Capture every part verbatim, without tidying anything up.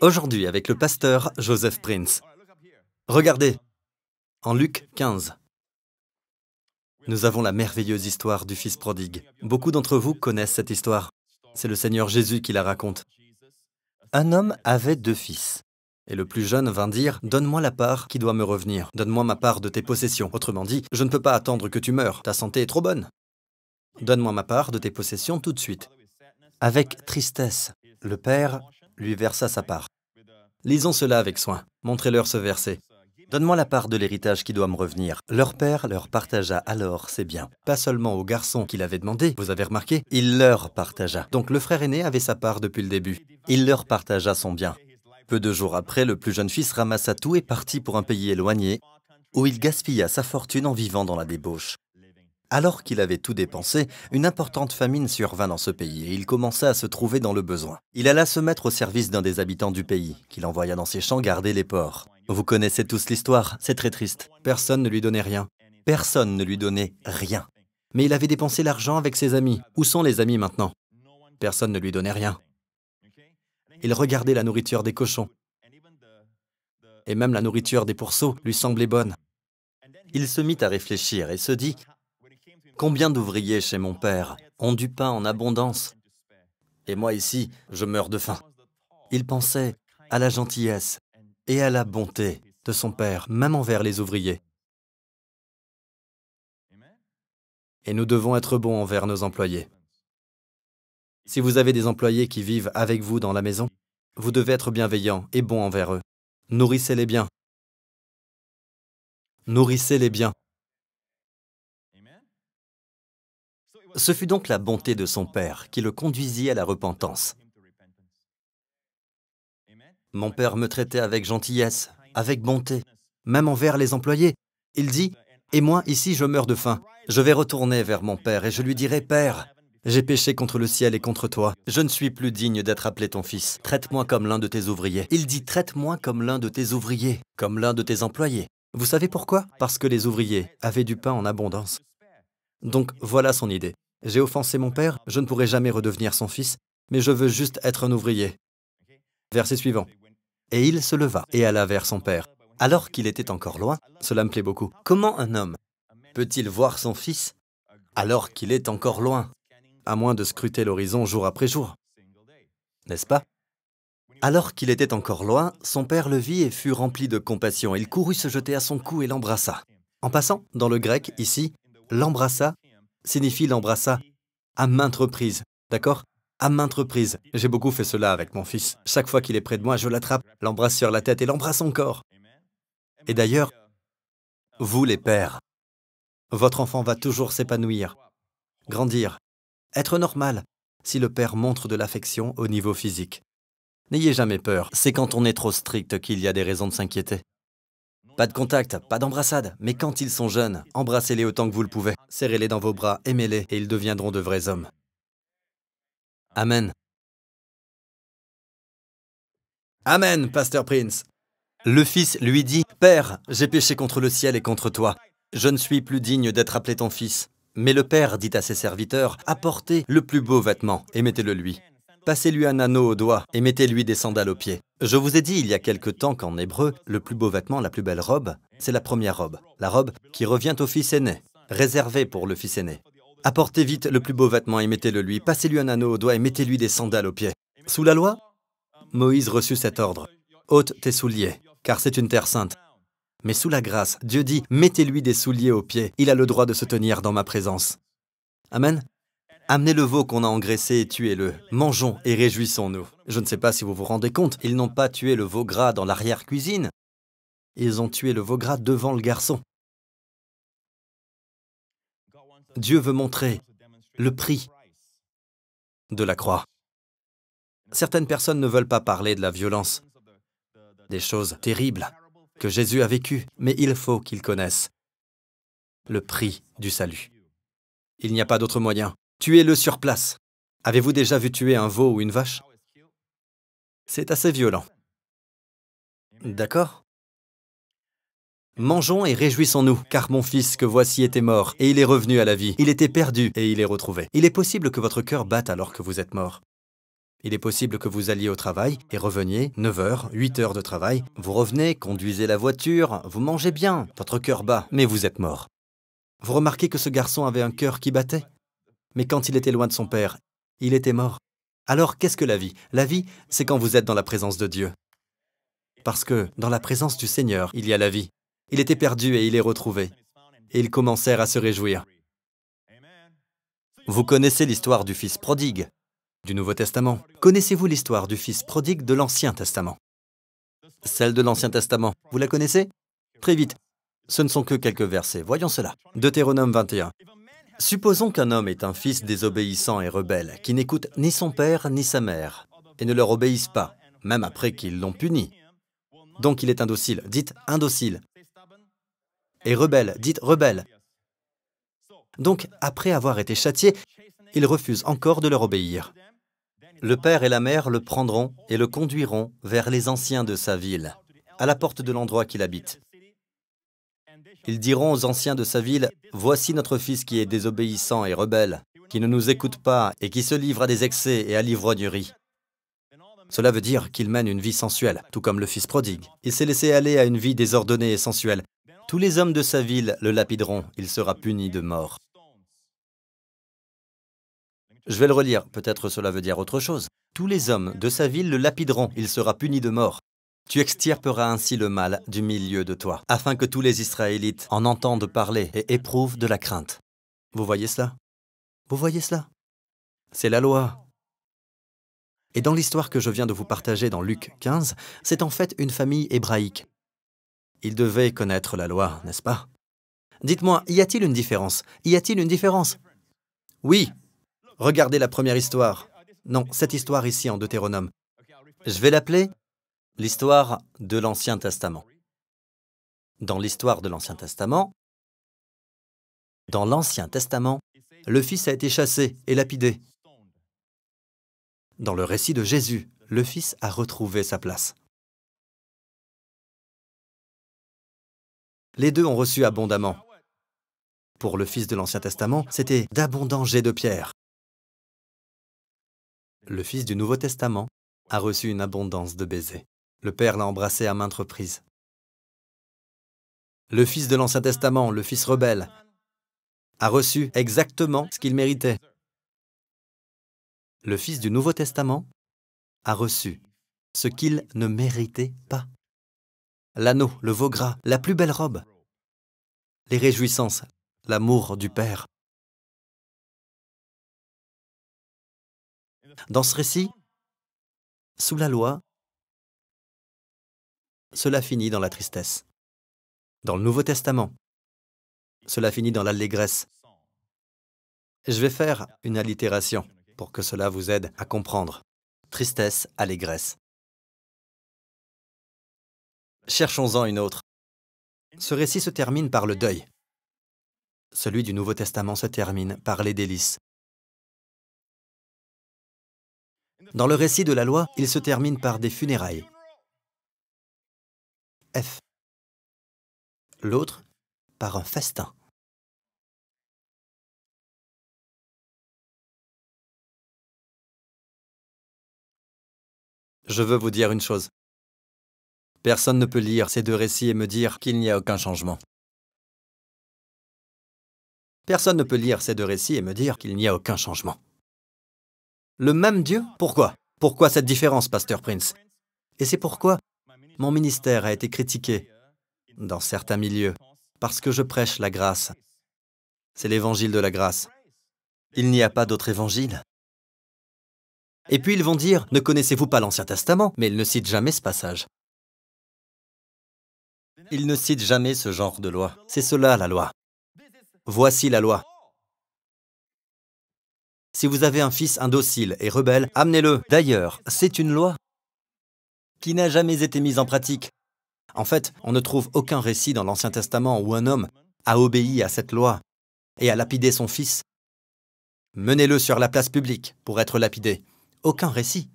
Aujourd'hui avec le pasteur Joseph Prince. Regardez, en Luc quinze, nous avons la merveilleuse histoire du Fils prodigue. Beaucoup d'entre vous connaissent cette histoire. C'est le Seigneur Jésus qui la raconte. Un homme avait deux fils. Et le plus jeune vint dire « Donne-moi la part qui doit me revenir. Donne-moi ma part de tes possessions. » Autrement dit, « Je ne peux pas attendre que tu meurs. Ta santé est trop bonne. Donne-moi ma part de tes possessions tout de suite. » Avec tristesse, le père lui versa sa part. Lisons cela avec soin. Montrez-leur ce verset. « Donne-moi la part de l'héritage qui doit me revenir. » Leur père leur partagea alors ses biens. Pas seulement au garçon qu'il avait demandé, vous avez remarqué, il leur partagea. Donc le frère aîné avait sa part depuis le début. Il leur partagea son bien. Peu de jours après, le plus jeune fils ramassa tout et partit pour un pays éloigné, où il gaspilla sa fortune en vivant dans la débauche. Alors qu'il avait tout dépensé, une importante famine survint dans ce pays et il commença à se trouver dans le besoin. Il alla se mettre au service d'un des habitants du pays, qu'il envoya dans ses champs garder les porcs. Vous connaissez tous l'histoire, c'est très triste. Personne ne lui donnait rien. Personne ne lui donnait rien. Mais il avait dépensé l'argent avec ses amis. Où sont les amis maintenant? Personne ne lui donnait rien. Il regardait la nourriture des cochons, et même la nourriture des pourceaux lui semblait bonne. Il se mit à réfléchir et se dit « Combien d'ouvriers chez mon père ont du pain en abondance, et moi ici, je meurs de faim. » Il pensait à la gentillesse et à la bonté de son père, même envers les ouvriers. Et nous devons être bons envers nos employés. Si vous avez des employés qui vivent avec vous dans la maison, vous devez être bienveillant et bon envers eux. Nourrissez-les bien. Nourrissez-les bien. Ce fut donc la bonté de son père qui le conduisit à la repentance. Mon père me traitait avec gentillesse, avec bonté, même envers les employés. Il dit, « Et moi, ici, je meurs de faim. Je vais retourner vers mon père et je lui dirai, « Père, j'ai péché contre le ciel et contre toi. Je ne suis plus digne d'être appelé ton fils. Traite-moi comme l'un de tes ouvriers. » Il dit « Traite-moi comme l'un de tes ouvriers, comme l'un de tes employés. » Vous savez pourquoi? Parce que les ouvriers avaient du pain en abondance. Donc voilà son idée. J'ai offensé mon père, je ne pourrai jamais redevenir son fils, mais je veux juste être un ouvrier. Verset suivant. Et il se leva et alla vers son père. Alors qu'il était encore loin, cela me plaît beaucoup. Comment un homme peut-il voir son fils alors qu'il est encore loin? À moins de scruter l'horizon jour après jour, n'est-ce pas? Alors qu'il était encore loin, son père le vit et fut rempli de compassion. Il courut se jeter à son cou et l'embrassa. En passant, dans le grec, ici, l'embrassa signifie l'embrassa à maintes reprises, d'accord? À maintes reprises. J'ai beaucoup fait cela avec mon fils. Chaque fois qu'il est près de moi, je l'attrape, l'embrasse sur la tête et l'embrasse encore. Et d'ailleurs, vous les pères, votre enfant va toujours s'épanouir, grandir, être normal, si le père montre de l'affection au niveau physique. N'ayez jamais peur, c'est quand on est trop strict qu'il y a des raisons de s'inquiéter. Pas de contact, pas d'embrassade, mais quand ils sont jeunes, embrassez-les autant que vous le pouvez. Serrez-les dans vos bras, aimez-les, et ils deviendront de vrais hommes. Amen. Amen, pasteur Prince. Le fils lui dit, « Père, j'ai péché contre le ciel et contre toi. Je ne suis plus digne d'être appelé ton fils. » Mais le père dit à ses serviteurs, « Apportez le plus beau vêtement et mettez-le lui. Passez-lui un anneau au doigt et mettez-lui des sandales aux pieds. » Je vous ai dit il y a quelque temps qu'en hébreu, le plus beau vêtement, la plus belle robe, c'est la première robe, la robe qui revient au fils aîné, réservée pour le fils aîné. Apportez vite le plus beau vêtement et mettez-le lui, passez-lui un anneau au doigt et mettez-lui des sandales aux pieds. Sous la loi, Moïse reçut cet ordre, « Ôte tes souliers, car c'est une terre sainte. » Mais sous la grâce, Dieu dit, « Mettez-lui des souliers aux pieds, il a le droit de se tenir dans ma présence. » Amen. Amenez le veau qu'on a engraissé et tuez-le. Mangeons et réjouissons-nous. Je ne sais pas si vous vous rendez compte, ils n'ont pas tué le veau gras dans l'arrière-cuisine. Ils ont tué le veau gras devant le garçon. Dieu veut montrer le prix de la croix. Certaines personnes ne veulent pas parler de la violence, des choses terribles que Jésus a vécu, mais il faut qu'ils connaissent le prix du salut. Il n'y a pas d'autre moyen. Tuez-le sur place. Avez-vous déjà vu tuer un veau ou une vache? C'est assez violent. D'accord? Mangeons et réjouissons-nous, car mon fils que voici était mort, et il est revenu à la vie. Il était perdu, et il est retrouvé. Il est possible que votre cœur batte alors que vous êtes mort. Il est possible que vous alliez au travail et reveniez, neuf heures, huit heures de travail. Vous revenez, conduisez la voiture, vous mangez bien, votre cœur bat, mais vous êtes mort. Vous remarquez que ce garçon avait un cœur qui battait, mais quand il était loin de son père, il était mort. Alors, qu'est-ce que la vie? La vie, c'est quand vous êtes dans la présence de Dieu. Parce que dans la présence du Seigneur, il y a la vie. Il était perdu et il est retrouvé. Et ils commencèrent à se réjouir. Vous connaissez l'histoire du Fils prodigue du Nouveau Testament. Connaissez-vous l'histoire du Fils prodigue de l'Ancien Testament? Celle de l'Ancien Testament, vous la connaissez? Très vite. Ce ne sont que quelques versets. Voyons cela. Deutéronome vingt et un. « Supposons qu'un homme est un fils désobéissant et rebelle, qui n'écoute ni son père ni sa mère, et ne leur obéisse pas, même après qu'ils l'ont puni. Donc il est indocile, dites indocile, et rebelle, dites rebelle. Donc, après avoir été châtié, il refuse encore de leur obéir. Le père et la mère le prendront et le conduiront vers les anciens de sa ville, à la porte de l'endroit qu'il habite. Ils diront aux anciens de sa ville, « Voici notre fils qui est désobéissant et rebelle, qui ne nous écoute pas et qui se livre à des excès et à l'ivrognerie. » Cela veut dire qu'il mène une vie sensuelle, tout comme le fils prodigue. Il s'est laissé aller à une vie désordonnée et sensuelle. Tous les hommes de sa ville le lapideront, il sera puni de mort. Je vais le relire, peut-être cela veut dire autre chose. Tous les hommes de sa ville le lapideront, il sera puni de mort. Tu extirperas ainsi le mal du milieu de toi, afin que tous les Israélites en entendent parler et éprouvent de la crainte. Vous voyez cela? Vous voyez cela? C'est la loi. Et dans l'histoire que je viens de vous partager dans Luc quinze, c'est en fait une famille hébraïque. Ils devaient connaître la loi, n'est-ce pas? Dites-moi, y a-t-il une différence? Y a-t-il une différence? Oui. Regardez la première histoire. Non, cette histoire ici en Deutéronome. Je vais l'appeler l'histoire de l'Ancien Testament. Dans l'histoire de l'Ancien Testament, dans l'Ancien Testament, le fils a été chassé et lapidé. Dans le récit de Jésus, le fils a retrouvé sa place. Les deux ont reçu abondamment. Pour le fils de l'Ancien Testament, c'était d'abondants jets de pierre. Le fils du Nouveau Testament a reçu une abondance de baisers. Le père l'a embrassé à maintes reprises. Le fils de l'Ancien Testament, le fils rebelle, a reçu exactement ce qu'il méritait. Le fils du Nouveau Testament a reçu ce qu'il ne méritait pas. L'anneau, le veau gras, la plus belle robe, les réjouissances, l'amour du Père. Dans ce récit, sous la loi, cela finit dans la tristesse. Dans le Nouveau Testament, cela finit dans l'allégresse. Je vais faire une allitération pour que cela vous aide à comprendre. Tristesse, allégresse. Cherchons-en une autre. Ce récit se termine par le deuil. Celui du Nouveau Testament se termine par les délices. Dans le récit de la loi, il se termine par des funérailles. F. L'autre, par un festin. Je veux vous dire une chose. Personne ne peut lire ces deux récits et me dire qu'il n'y a aucun changement. Personne ne peut lire ces deux récits et me dire qu'il n'y a aucun changement. Le même Dieu? Pourquoi? Pourquoi cette différence, Pasteur Prince? Et c'est pourquoi mon ministère a été critiqué dans certains milieux, parce que je prêche la grâce. C'est l'évangile de la grâce. Il n'y a pas d'autre évangile. Et puis ils vont dire, ne connaissez-vous pas l'Ancien Testament? Mais ils ne citent jamais ce passage. Ils ne citent jamais ce genre de loi. C'est cela la loi. Voici la loi. Si vous avez un fils indocile et rebelle, amenez-le. D'ailleurs, c'est une loi qui n'a jamais été mise en pratique. En fait, on ne trouve aucun récit dans l'Ancien Testament où un homme a obéi à cette loi et a lapidé son fils. Menez-le sur la place publique pour être lapidé. Aucun récit.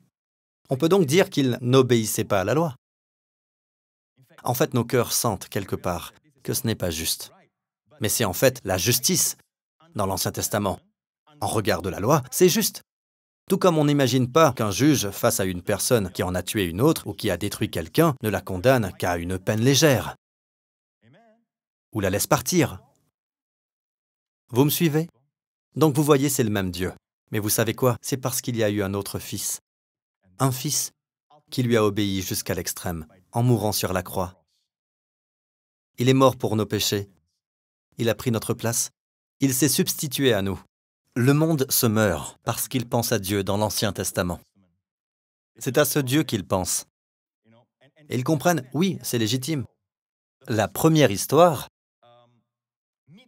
On peut donc dire qu'il n'obéissait pas à la loi. En fait, nos cœurs sentent quelque part que ce n'est pas juste. Mais c'est en fait la justice dans l'Ancien Testament. En regard de la loi, c'est juste. Tout comme on n'imagine pas qu'un juge, face à une personne qui en a tué une autre ou qui a détruit quelqu'un, ne la condamne qu'à une peine légère, ou la laisse partir. Vous me suivez? Donc vous voyez, c'est le même Dieu. Mais vous savez quoi? C'est parce qu'il y a eu un autre fils. Un fils qui lui a obéi jusqu'à l'extrême, en mourant sur la croix. Il est mort pour nos péchés. Il a pris notre place. Il s'est substitué à nous. Le monde se meurt parce qu'il pense à Dieu dans l'Ancien Testament. C'est à ce Dieu qu'il pense. Et ils comprennent, oui, c'est légitime. La première histoire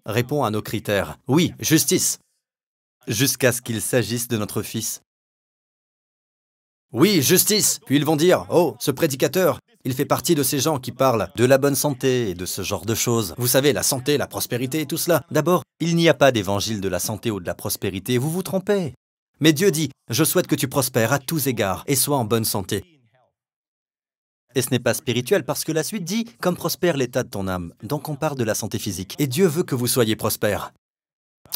répond à nos critères. Oui, justice. Jusqu'à ce qu'il s'agisse de notre fils. Oui, justice. Puis ils vont dire, oh, ce prédicateur, il fait partie de ces gens qui parlent de la bonne santé et de ce genre de choses. Vous savez, la santé, la prospérité et tout cela. D'abord, il n'y a pas d'évangile de la santé ou de la prospérité, vous vous trompez. Mais Dieu dit, je souhaite que tu prospères à tous égards et sois en bonne santé. Et ce n'est pas spirituel parce que la suite dit, comme prospère l'état de ton âme. Donc on parle de la santé physique. Et Dieu veut que vous soyez prospères.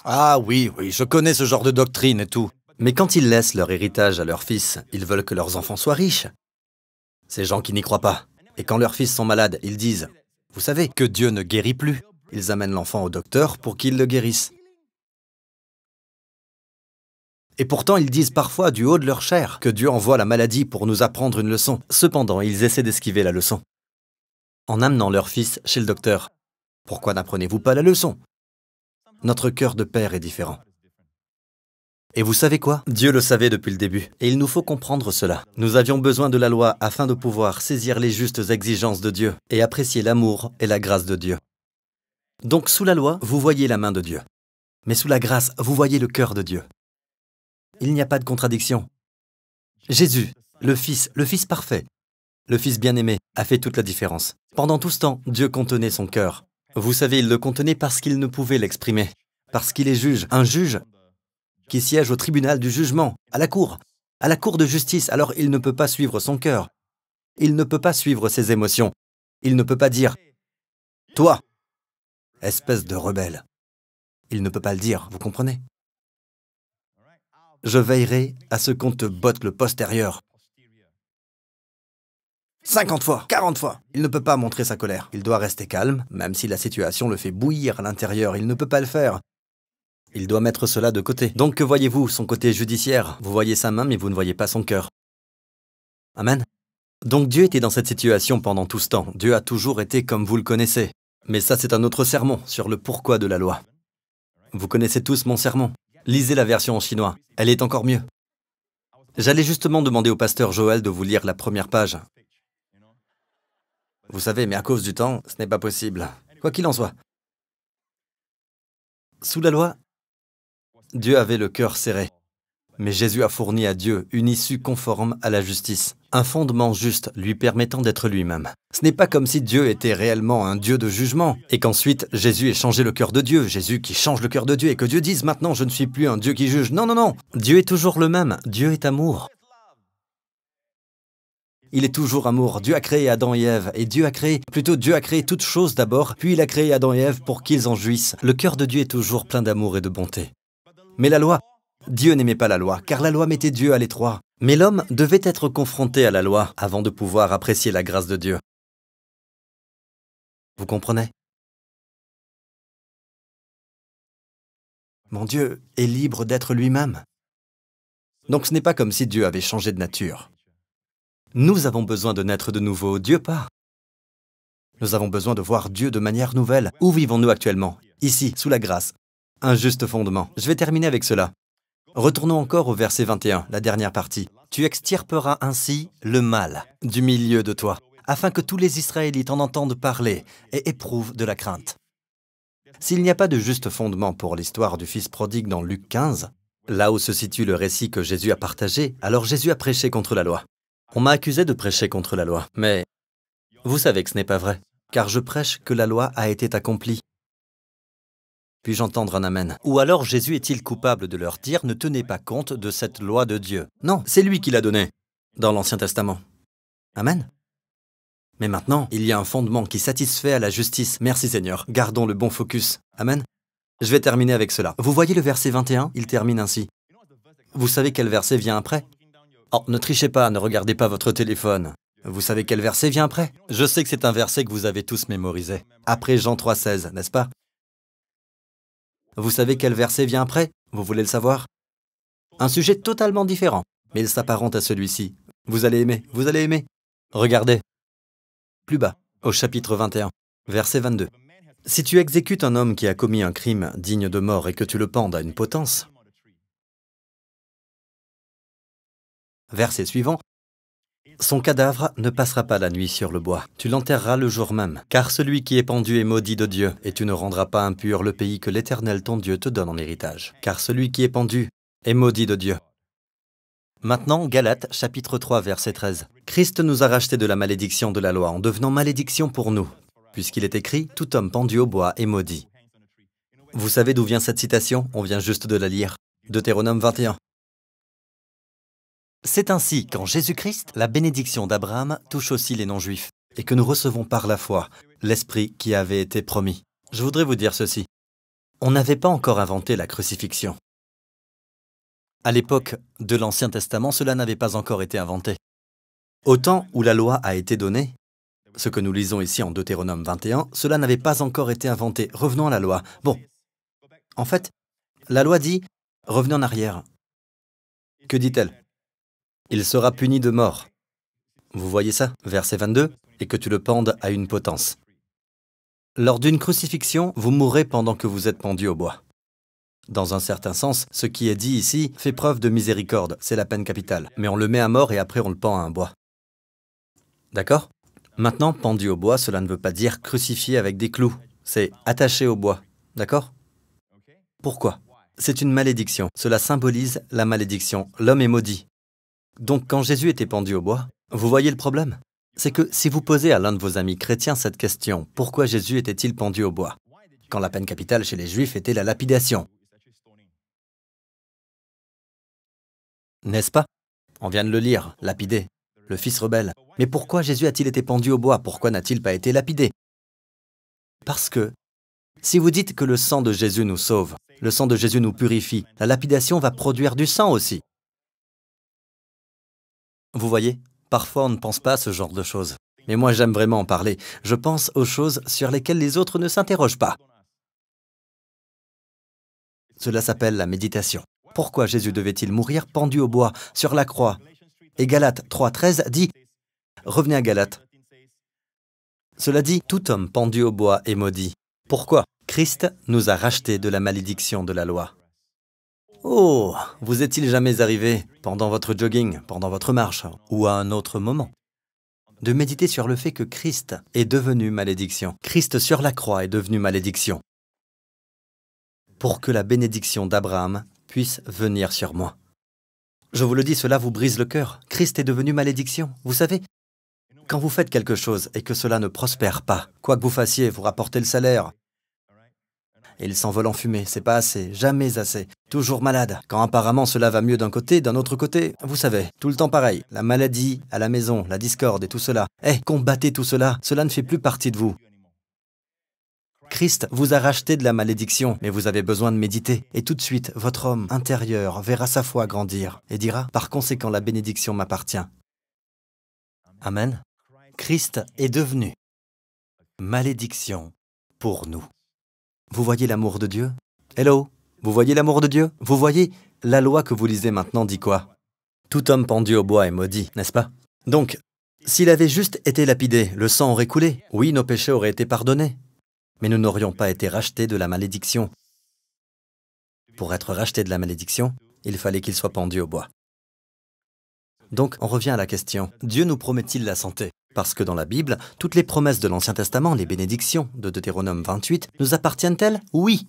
Ah oui, oui, je connais ce genre de doctrine et tout. Mais quand ils laissent leur héritage à leurs fils, ils veulent que leurs enfants soient riches. Ces gens qui n'y croient pas. Et quand leurs fils sont malades, ils disent, vous savez, que Dieu ne guérit plus. Ils amènent l'enfant au docteur pour qu'il le guérisse. Et pourtant, ils disent parfois du haut de leur chair que Dieu envoie la maladie pour nous apprendre une leçon. Cependant, ils essaient d'esquiver la leçon en amenant leur fils chez le docteur. Pourquoi n'apprenez-vous pas la leçon? Notre cœur de père est différent. Et vous savez quoi? Dieu le savait depuis le début, et il nous faut comprendre cela. Nous avions besoin de la loi afin de pouvoir saisir les justes exigences de Dieu et apprécier l'amour et la grâce de Dieu. Donc sous la loi, vous voyez la main de Dieu. Mais sous la grâce, vous voyez le cœur de Dieu. Il n'y a pas de contradiction. Jésus, le Fils, le Fils parfait, le Fils bien-aimé, a fait toute la différence. Pendant tout ce temps, Dieu contenait son cœur. Vous savez, il le contenait parce qu'il ne pouvait l'exprimer, parce qu'il est juge, un juge qui siège au tribunal du jugement, à la cour, à la cour de justice, alors il ne peut pas suivre son cœur. Il ne peut pas suivre ses émotions. Il ne peut pas dire « Toi, espèce de rebelle ». Il ne peut pas le dire, vous comprenez? Je veillerai à ce qu'on te botte le postérieur. cinquante fois, quarante fois. Il ne peut pas montrer sa colère. Il doit rester calme, même si la situation le fait bouillir à l'intérieur. Il ne peut pas le faire. Il doit mettre cela de côté. Donc que voyez-vous? Son côté judiciaire. Vous voyez sa main, mais vous ne voyez pas son cœur. Amen. Donc Dieu était dans cette situation pendant tout ce temps. Dieu a toujours été comme vous le connaissez. Mais ça, c'est un autre sermon sur le pourquoi de la loi. Vous connaissez tous mon sermon. Lisez la version en chinois. Elle est encore mieux. J'allais justement demander au pasteur Joël de vous lire la première page. Vous savez, mais à cause du temps, ce n'est pas possible. Quoi qu'il en soit. Sous la loi, Dieu avait le cœur serré, mais Jésus a fourni à Dieu une issue conforme à la justice, un fondement juste lui permettant d'être lui-même. Ce n'est pas comme si Dieu était réellement un Dieu de jugement, et qu'ensuite Jésus ait changé le cœur de Dieu, Jésus qui change le cœur de Dieu, et que Dieu dise « Maintenant, je ne suis plus un Dieu qui juge ». Non, non, non, Dieu est toujours le même, Dieu est amour. Il est toujours amour. Dieu a créé Adam et Ève, et Dieu a créé, plutôt Dieu a créé toutes choses d'abord, puis il a créé Adam et Ève pour qu'ils en jouissent. Le cœur de Dieu est toujours plein d'amour et de bonté. Mais la loi, Dieu n'aimait pas la loi, car la loi mettait Dieu à l'étroit. Mais l'homme devait être confronté à la loi avant de pouvoir apprécier la grâce de Dieu. Vous comprenez? Mon Dieu est libre d'être lui-même. Donc ce n'est pas comme si Dieu avait changé de nature. Nous avons besoin de naître de nouveau, Dieu pas. Nous avons besoin de voir Dieu de manière nouvelle. Où vivons-nous actuellement? Ici, sous la grâce. Un juste fondement. Je vais terminer avec cela. Retournons encore au verset vingt et un, la dernière partie. « Tu extirperas ainsi le mal du milieu de toi, afin que tous les Israélites en entendent parler et éprouvent de la crainte. » S'il n'y a pas de juste fondement pour l'histoire du Fils prodigue dans Luc quinze, là où se situe le récit que Jésus a partagé, alors Jésus a prêché contre la loi. On m'a accusé de prêcher contre la loi, mais vous savez que ce n'est pas vrai, car je prêche que la loi a été accomplie. Puis-je entendre un amen? Ou alors Jésus est-il coupable de leur dire « Ne tenez pas compte de cette loi de Dieu ». Non, c'est lui qui l'a donnée dans l'Ancien Testament. Amen. Mais maintenant, il y a un fondement qui satisfait à la justice. Merci Seigneur, gardons le bon focus. Amen. Je vais terminer avec cela. Vous voyez le verset vingt et un? Il termine ainsi. Vous savez quel verset vient après? Oh, ne trichez pas, ne regardez pas votre téléphone. Vous savez quel verset vient après? Je sais que c'est un verset que vous avez tous mémorisé. Après Jean trois seize, n'est-ce pas? Vous savez quel verset vient après? Vous voulez le savoir? Un sujet totalement différent, mais il s'apparente à celui-ci. Vous allez aimer, vous allez aimer. Regardez. Plus bas, au chapitre vingt et un, verset vingt-deux. Si tu exécutes un homme qui a commis un crime digne de mort et que tu le pendes à une potence, verset suivant, son cadavre ne passera pas la nuit sur le bois. Tu l'enterreras le jour même, car celui qui est pendu est maudit de Dieu, et tu ne rendras pas impur le pays que l'Éternel ton Dieu te donne en héritage. Car celui qui est pendu est maudit de Dieu. Maintenant, Galates, chapitre trois, verset treize. Christ nous a rachetés de la malédiction de la loi en devenant malédiction pour nous, puisqu'il est écrit « Tout homme pendu au bois est maudit ». Vous savez d'où vient cette citation? On vient juste de la lire. Deutéronome vingt et un. C'est ainsi qu'en Jésus-Christ, la bénédiction d'Abraham touche aussi les non-juifs, et que nous recevons par la foi l'Esprit qui avait été promis. Je voudrais vous dire ceci. On n'avait pas encore inventé la crucifixion. À l'époque de l'Ancien Testament, cela n'avait pas encore été inventé. Au temps où la loi a été donnée, ce que nous lisons ici en Deutéronome vingt et un, cela n'avait pas encore été inventé. Revenons à la loi. Bon, en fait, la loi dit « Revenez en arrière ». Que dit-elle? Il sera puni de mort. Vous voyez ça? Verset vingt-deux. Et que tu le pendes à une potence. Lors d'une crucifixion, vous mourrez pendant que vous êtes pendu au bois. Dans un certain sens, ce qui est dit ici fait preuve de miséricorde. C'est la peine capitale. Mais on le met à mort et après on le pend à un bois. D'accord? Maintenant, pendu au bois, cela ne veut pas dire crucifié avec des clous. C'est attaché au bois. D'accord? Pourquoi? C'est une malédiction. Cela symbolise la malédiction. L'homme est maudit. Donc, quand Jésus était pendu au bois, vous voyez le problème? C'est que si vous posez à l'un de vos amis chrétiens cette question, pourquoi Jésus était-il pendu au bois? Quand la peine capitale chez les Juifs était la lapidation. N'est-ce pas? On vient de le lire, lapider, le fils rebelle. Mais pourquoi Jésus a-t-il été pendu au bois? Pourquoi n'a-t-il pas été lapidé? Parce que, si vous dites que le sang de Jésus nous sauve, le sang de Jésus nous purifie, la lapidation va produire du sang aussi. Vous voyez, parfois on ne pense pas à ce genre de choses. Mais moi j'aime vraiment en parler. Je pense aux choses sur lesquelles les autres ne s'interrogent pas. Cela s'appelle la méditation. Pourquoi Jésus devait-il mourir pendu au bois, sur la croix? Et Galates trois treize dit « Revenez à Galates ». Cela dit « Tout homme pendu au bois est maudit ». Pourquoi? Christ nous a rachetés de la malédiction de la loi. Oh, vous est-il jamais arrivé, pendant votre jogging, pendant votre marche, ou à un autre moment, de méditer sur le fait que Christ est devenu malédiction? Christ sur la croix est devenu malédiction, pour que la bénédiction d'Abraham puisse venir sur moi. Je vous le dis, cela vous brise le cœur. Christ est devenu malédiction. Vous savez, quand vous faites quelque chose et que cela ne prospère pas, quoi que vous fassiez, vous rapportez le salaire, et il s'envole en fumée, c'est pas assez, jamais assez, toujours malade. Quand apparemment cela va mieux d'un côté, d'un autre côté, vous savez, tout le temps pareil. La maladie, à la maison, la discorde et tout cela. Eh, hey, combattez tout cela, cela ne fait plus partie de vous. Christ vous a racheté de la malédiction, mais vous avez besoin de méditer. Et tout de suite, votre homme intérieur verra sa foi grandir et dira, par conséquent, la bénédiction m'appartient. Amen. Christ est devenu malédiction pour nous. Vous voyez l'amour de Dieu? Hello? Vous voyez l'amour de Dieu? Vous voyez? La loi que vous lisez maintenant dit quoi? Tout homme pendu au bois est maudit, n'est-ce pas? Donc, s'il avait juste été lapidé, le sang aurait coulé. Oui, nos péchés auraient été pardonnés. Mais nous n'aurions pas été rachetés de la malédiction. Pour être rachetés de la malédiction, il fallait qu'il soit pendu au bois. Donc, on revient à la question, Dieu nous promet-il la santé? Parce que dans la Bible, toutes les promesses de l'Ancien Testament, les bénédictions de Deutéronome vingt-huit, nous appartiennent-elles? Oui.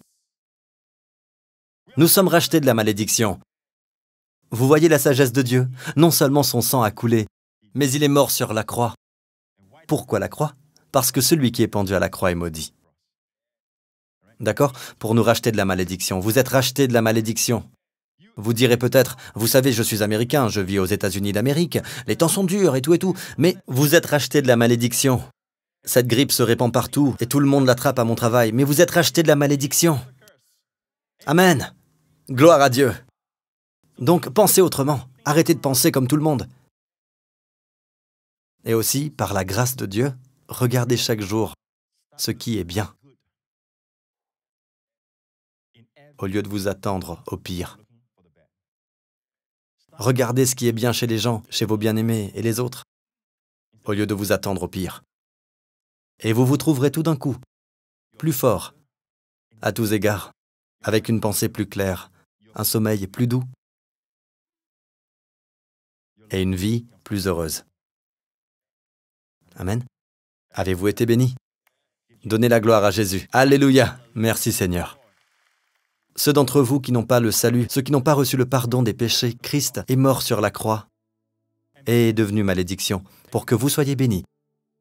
Nous sommes rachetés de la malédiction. Vous voyez la sagesse de Dieu? Non seulement son sang a coulé, mais il est mort sur la croix. Pourquoi la croix? Parce que celui qui est pendu à la croix est maudit. D'accord? Pour nous racheter de la malédiction. Vous êtes rachetés de la malédiction. Vous direz peut-être, vous savez, je suis américain, je vis aux États-Unis d'Amérique, les temps sont durs et tout et tout, mais vous êtes racheté de la malédiction. Cette grippe se répand partout et tout le monde l'attrape à mon travail, mais vous êtes racheté de la malédiction. Amen. Gloire à Dieu. Donc pensez autrement, arrêtez de penser comme tout le monde. Et aussi, par la grâce de Dieu, regardez chaque jour ce qui est bien, au lieu de vous attendre au pire. Regardez ce qui est bien chez les gens, chez vos bien-aimés et les autres, au lieu de vous attendre au pire. Et vous vous trouverez tout d'un coup, plus fort, à tous égards, avec une pensée plus claire, un sommeil plus doux et une vie plus heureuse. Amen. Avez-vous été bénis? Donnez la gloire à Jésus. Alléluia! Merci Seigneur. Ceux d'entre vous qui n'ont pas le salut, ceux qui n'ont pas reçu le pardon des péchés, Christ est mort sur la croix et est devenu malédiction pour que vous soyez bénis.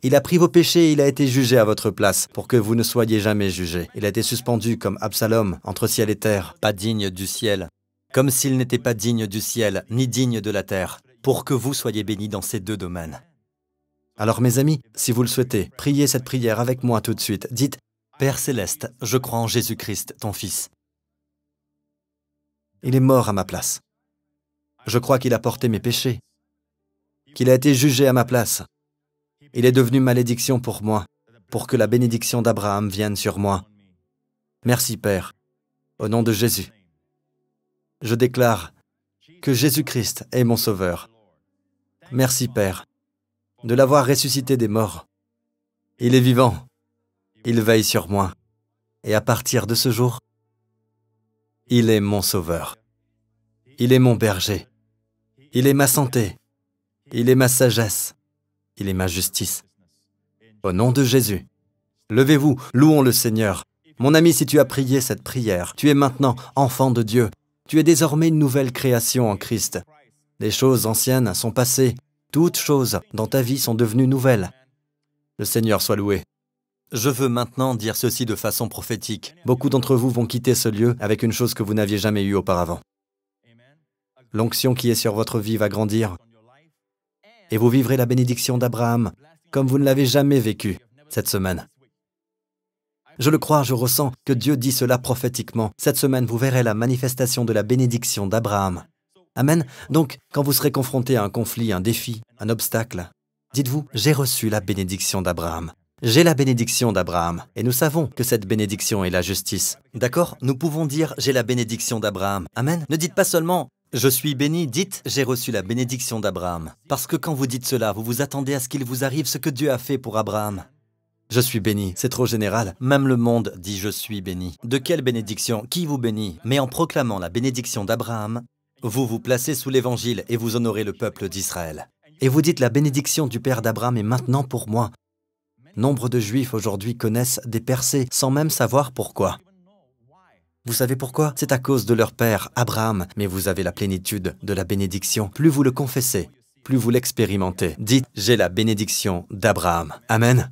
Il a pris vos péchés et il a été jugé à votre place pour que vous ne soyez jamais jugés. Il a été suspendu comme Absalom entre ciel et terre, pas digne du ciel, comme s'il n'était pas digne du ciel ni digne de la terre, pour que vous soyez bénis dans ces deux domaines. Alors mes amis, si vous le souhaitez, priez cette prière avec moi tout de suite. Dites « Père Céleste, je crois en Jésus-Christ, ton Fils. Il est mort à ma place. Je crois qu'il a porté mes péchés, qu'il a été jugé à ma place. Il est devenu malédiction pour moi, pour que la bénédiction d'Abraham vienne sur moi. Merci Père, au nom de Jésus. Je déclare que Jésus-Christ est mon Sauveur. Merci Père, de l'avoir ressuscité des morts. Il est vivant, il veille sur moi, et à partir de ce jour, il est mon sauveur. Il est mon berger. Il est ma santé. Il est ma sagesse. Il est ma justice. Au nom de Jésus, levez-vous, louons le Seigneur. Mon ami, si tu as prié cette prière, tu es maintenant enfant de Dieu. Tu es désormais une nouvelle création en Christ. Les choses anciennes sont passées. Toutes choses dans ta vie sont devenues nouvelles. Le Seigneur soit loué. Je veux maintenant dire ceci de façon prophétique. Beaucoup d'entre vous vont quitter ce lieu avec une chose que vous n'aviez jamais eue auparavant. L'onction qui est sur votre vie va grandir et vous vivrez la bénédiction d'Abraham comme vous ne l'avez jamais vécue cette semaine. Je le crois, je ressens que Dieu dit cela prophétiquement. Cette semaine, vous verrez la manifestation de la bénédiction d'Abraham. Amen. Donc, quand vous serez confronté à un conflit, un défi, un obstacle, dites-vous, j'ai reçu la bénédiction d'Abraham. J'ai la bénédiction d'Abraham, et nous savons que cette bénédiction est la justice. D'accord? Nous pouvons dire « j'ai la bénédiction d'Abraham ». Amen? Ne dites pas seulement « je suis béni », dites « j'ai reçu la bénédiction d'Abraham ». Parce que quand vous dites cela, vous vous attendez à ce qu'il vous arrive ce que Dieu a fait pour Abraham. « Je suis béni », c'est trop général. Même le monde dit « je suis béni ». De quelle bénédiction? Qui vous bénit? Mais en proclamant la bénédiction d'Abraham, vous vous placez sous l'Évangile et vous honorez le peuple d'Israël. Et vous dites « la bénédiction du Père d'Abraham est maintenant pour moi ». Nombre de Juifs aujourd'hui connaissent des percées sans même savoir pourquoi. Vous savez pourquoi? C'est à cause de leur père, Abraham. Mais vous avez la plénitude de la bénédiction. Plus vous le confessez, plus vous l'expérimentez. Dites « J'ai la bénédiction d'Abraham ». Amen.